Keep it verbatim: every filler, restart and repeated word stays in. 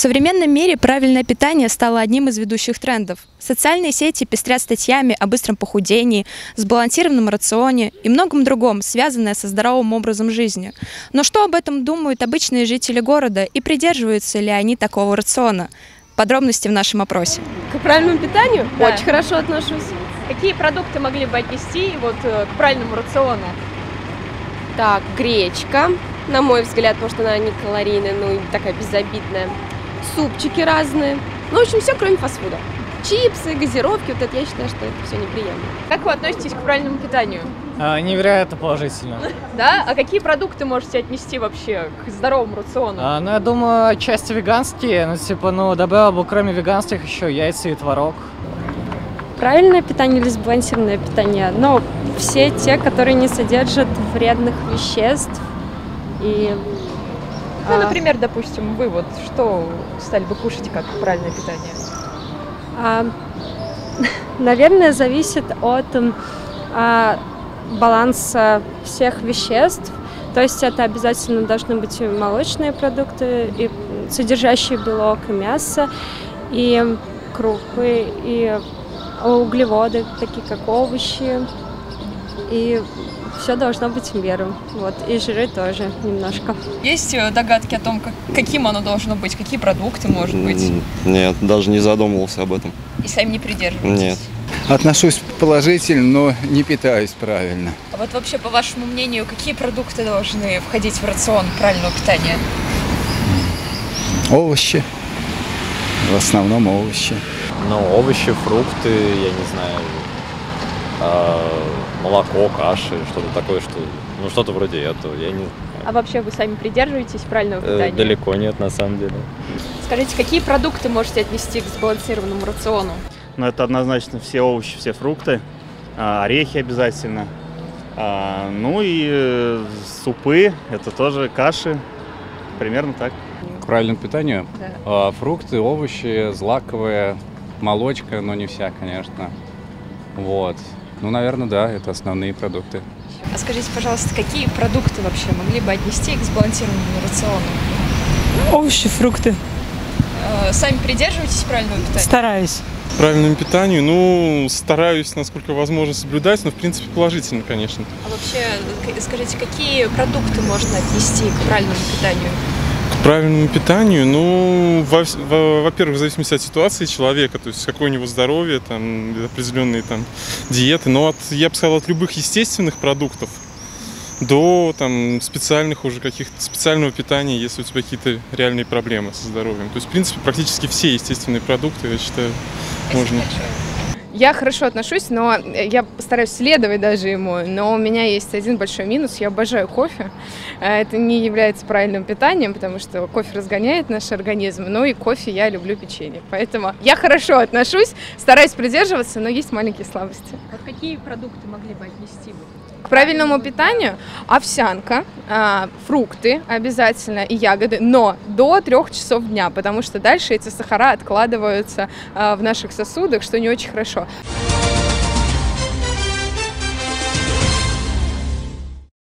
В современном мире правильное питание стало одним из ведущих трендов. Социальные сети пестрят статьями о быстром похудении, сбалансированном рационе и многом другом, связанное со здоровым образом жизни. Но что об этом думают обычные жители города и придерживаются ли они такого рациона? Подробности в нашем опросе. К правильному питанию? Да. Очень хорошо отношусь. Какие продукты могли бы отнести вот к правильному рациону? Так, гречка, на мой взгляд, потому что она не калорийная, ну и такая безобидная. Супчики разные. Ну, в общем, все, кроме фастфуда. Чипсы, газировки, вот это я считаю, что это все неприемлемо. Как вы относитесь к правильному питанию? А, невероятно положительно. Да? А какие продукты можете отнести вообще к здоровому рациону? А, ну, я думаю, части веганские, ну, типа, ну, добавила бы, кроме веганских, еще яйца и творог. Правильное питание или сбалансированное питание? Ну, все те, которые не содержат вредных веществ и... Ну, например, допустим, вы вот что стали бы кушать как правильное питание? А, наверное, зависит от а, баланса всех веществ. То есть это обязательно должны быть и молочные продукты, и содержащие белок, и мясо, и крупы, и углеводы, такие как овощи. И все должно быть в меру, вот, и жиры тоже немножко. Есть догадки о том, как, каким оно должно быть, какие продукты, может быть? Нет, даже не задумывался об этом. И сами не придерживаетесь? Нет. Отношусь положительно, но не питаюсь правильно. А вот вообще, по вашему мнению, какие продукты должны входить в рацион правильного питания? Овощи. В основном овощи. Ну, овощи, фрукты, я не знаю... молоко, каши, что-то такое, что, ну, что-то вроде этого, я не... А вообще вы сами придерживаетесь правильного питания? Далеко нет, на самом деле. Скажите, какие продукты можете отнести к сбалансированному рациону? Ну, это однозначно все овощи, все фрукты, орехи обязательно, ну и супы, это тоже каши, примерно так. К правильному питанию? Да. Фрукты, овощи, злаковые, молочка, но не вся, конечно, вот. Ну, наверное, да, это основные продукты. А скажите, пожалуйста, какие продукты вообще могли бы отнести к сбалансированному рациону? Овощи, фрукты. Э, сами придерживаетесь правильного питания? Стараюсь. Правильному питанию, ну, стараюсь, насколько возможно, соблюдать, но, в принципе, положительно, конечно. А вообще, скажите, какие продукты можно отнести к правильному питанию? К правильному питанию, ну, во-первых, в зависимости от ситуации человека, то есть какое у него здоровье, там, определенные там диеты, но от, я бы сказал, от любых естественных продуктов до там специальных уже каких-то, специального питания, если у тебя какие-то реальные проблемы со здоровьем. То есть, в принципе, практически все естественные продукты, я считаю, можно... Я хорошо отношусь, но я постараюсь следовать даже ему, но у меня есть один большой минус, я обожаю кофе. Это не является правильным питанием, потому что кофе разгоняет наш организм, ну и кофе я люблю печенье. Поэтому я хорошо отношусь, стараюсь придерживаться, но есть маленькие слабости. Вот какие продукты могли бы отнести бы? К правильному питанию овсянка, фрукты обязательно и ягоды, но до трех часов дня, потому что дальше эти сахара откладываются в наших сосудах, что не очень хорошо.